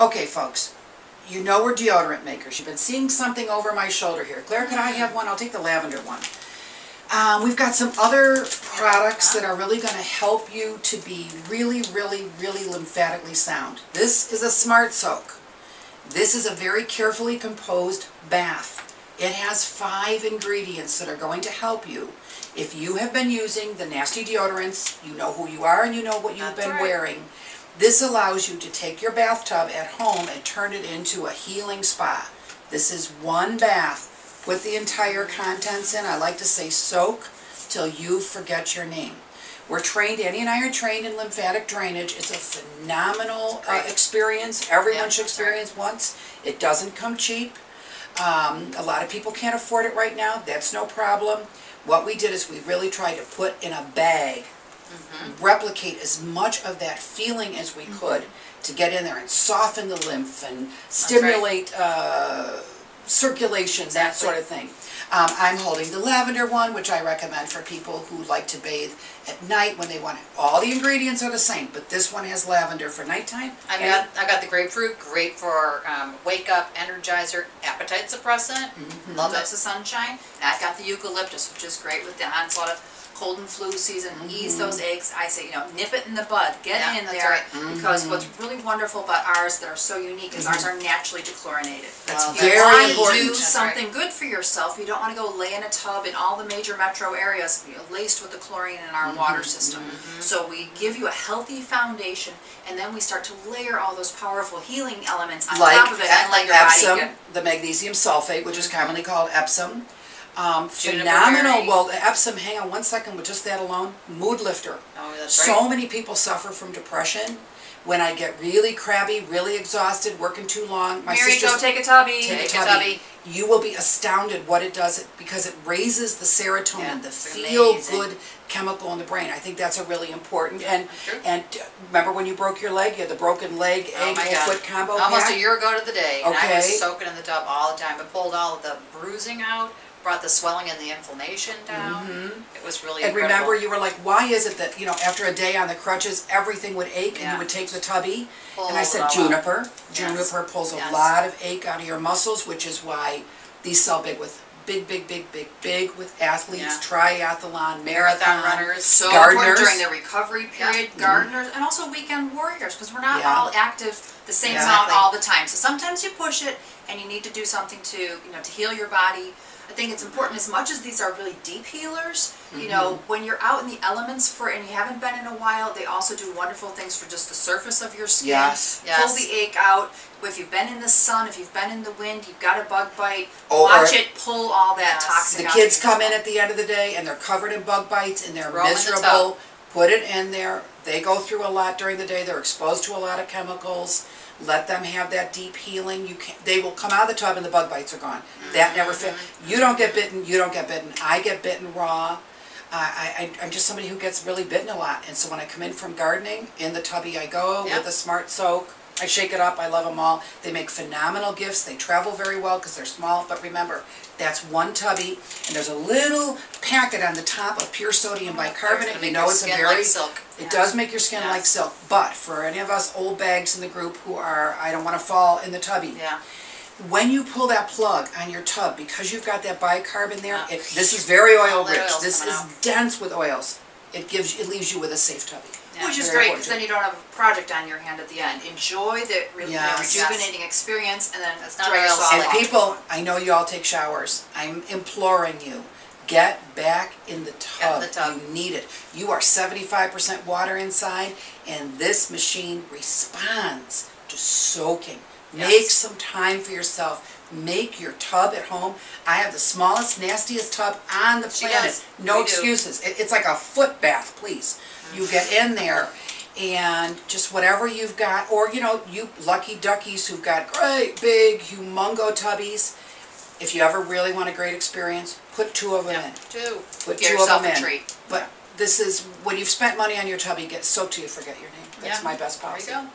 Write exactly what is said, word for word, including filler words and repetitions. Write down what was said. Okay, folks, you know we're deodorant makers. You've been seeing something over my shoulder here. Claire, could I have one? I'll take the lavender one. Um, we've got some other products that are really going to help you to be really, really, really lymphatically sound. This is a Smartsoak. This is a very carefully composed bath. It has five ingredients that are going to help you. If you have been using the nasty deodorants, you know who you are and you know what you've That's been right. wearing. This allows you to take your bathtub at home and turn it into a healing spa. This is one bath with the entire contents in. I like to say soak till you forget your name. We're trained, Annie and I are trained in lymphatic drainage. It's a phenomenal uh, experience. Everyone yeah, should experience right. once. It doesn't come cheap. Um, a lot of people can't afford it right now. That's no problem. What we did is we really tried to put in a bag, mm-hmm. replicate as much of that feeling as we mm-hmm. could to get in there and soften the lymph and stimulate right. uh, circulation, exactly. that sort of thing. Um, I'm holding the lavender one, which I recommend for people who like to bathe at night when they want it. All the ingredients are the same, but this one has lavender for nighttime. I got I got the grapefruit, great for um, wake up, energizer, appetite suppressant, mm-hmm. love loves the sunshine. And I got the eucalyptus, which is great with the onslaught of cold and flu season. Mm-hmm. Ease those aches. I say, you know, nip it in the bud. Get yeah, in there right. mm-hmm. because what's really wonderful about ours that are so unique is mm-hmm. ours are naturally dechlorinated. That's well, very important. You do something right. good for yourself. You don't want to go lay in a tub in all the major metro areas, you know, laced with the chlorine in our mm-hmm. water system. Mm-hmm. So we give you a healthy foundation, and then we start to layer all those powerful healing elements on like top of it, and let your Epsom, body get. the magnesium sulfate, which mm-hmm. is commonly called Epsom. Um, phenomenal. Well, Epsom, hang on one second with just that alone, mood lifter. Oh, that's so right. many people suffer from depression. When I get really crabby, really exhausted, working too long, my Mary, go take a tubby. Take, take a, tubby. a tubby. You will be astounded what it does because it raises the serotonin, yeah, the feel-good chemical in the brain. I think that's a really important. Yeah, and sure. and remember when you broke your leg? You had the broken leg, oh egg, foot combo. Almost pack? a year ago to the day. Okay. And I was soaking in the tub all the time. It pulled all of the bruising out. Brought the swelling and the inflammation down. Mm-hmm. It was really and incredible. Remember, you were like, why is it that, you know, after a day on the crutches, everything would ache yeah. and you would take the tubby? Pull and I said, juniper. Up. Juniper yes. pulls a yes. lot of ache out of your muscles, which is why these sell big with big, big, big, big, big with athletes, yeah. triathlon, marathon runners, so gardeners. During their recovery period, yeah. gardeners, mm-hmm. and also weekend warriors, because we're not yeah. all active the same yeah. amount all the time. So sometimes you push it, and you need to do something to, you know, to heal your body. I think it's important, as much as these are really deep healers, you mm-hmm. know, when you're out in the elements for and you haven't been in a while, they also do wonderful things for just the surface of your skin. Yes. Yes. Pull the ache out. If you've been in the sun, if you've been in the wind, you've got a bug bite, oh, watch it pull all that yes. toxic out. The kids come in at the end of the day and they're covered in bug bites and they're Roll miserable. Put it in there. They go through a lot during the day. They're exposed to a lot of chemicals. Let them have that deep healing. You can, they will come out of the tub and the bug bites are gone. That never fails. You don't get bitten. You don't get bitten. I get bitten raw. Uh, I, I, I'm just somebody who gets really bitten a lot. And so when I come in from gardening, in the tubby I go yep. with a Smartsoak. I shake it up. I love them all. They make phenomenal gifts. They travel very well because they're small. But remember, that's one tubby, and there's a little packet on the top of pure sodium bicarbonate. You know, it's a very like silk. It yes. does make your skin yes. like silk. But for any of us old bags in the group who are, I don't want to fall in the tubby. Yeah. When you pull that plug on your tub, because you've got that bicarb in there, yeah. it, this is very oil rich. This is out. dense with oils. It gives, it leaves you with a safe tubby. Yeah, which is great because then you don't have a project on your hand at the end. Enjoy the really yes. rejuvenating yes. experience, and then it's not very solid. And people, I know you all take showers. I'm imploring you, get back in the tub. In the tub. You need it. You are seventy-five percent water inside, and this machine responds to soaking. Yes. Make some time for yourself. Make your tub at home. I have the smallest, nastiest tub on the planet. No excuses. It, it's like a foot bath, please. You get in there and just whatever you've got, or you know, you lucky duckies who've got great big humongo tubbies. If you ever really want a great experience, put two of them yeah, in. Two. Put get two yourself of them a in. Treat. But yeah. this is when you've spent money on your tubby, get soaked till you forget your name. That's yeah. my best policy. There you go.